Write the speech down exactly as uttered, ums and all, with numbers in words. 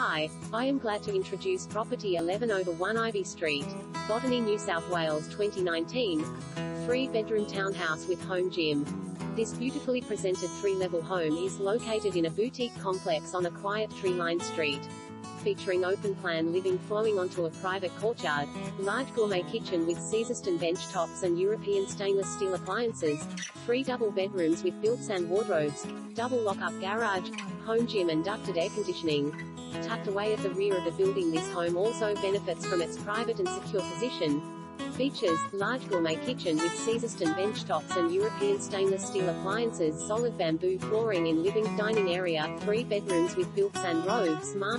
Hi, I am glad to introduce property eleven oh one Ivy Street, Botany, New South Wales twenty nineteen, three-bedroom townhouse with home gym. This beautifully presented three-level home is located in a boutique complex on a quiet tree-lined street. Featuring open-plan living flowing onto a private courtyard, large gourmet kitchen with Caesarstone bench tops and European stainless steel appliances, three double bedrooms with built-in wardrobes, double lock-up garage, home gym and ducted air conditioning. Tucked away at the rear of the building, this home also benefits from its private and secure position. Features: large gourmet kitchen with Caesarstone bench tops and European stainless steel appliances, solid bamboo flooring in living dining area, three bedrooms with built-in robes, master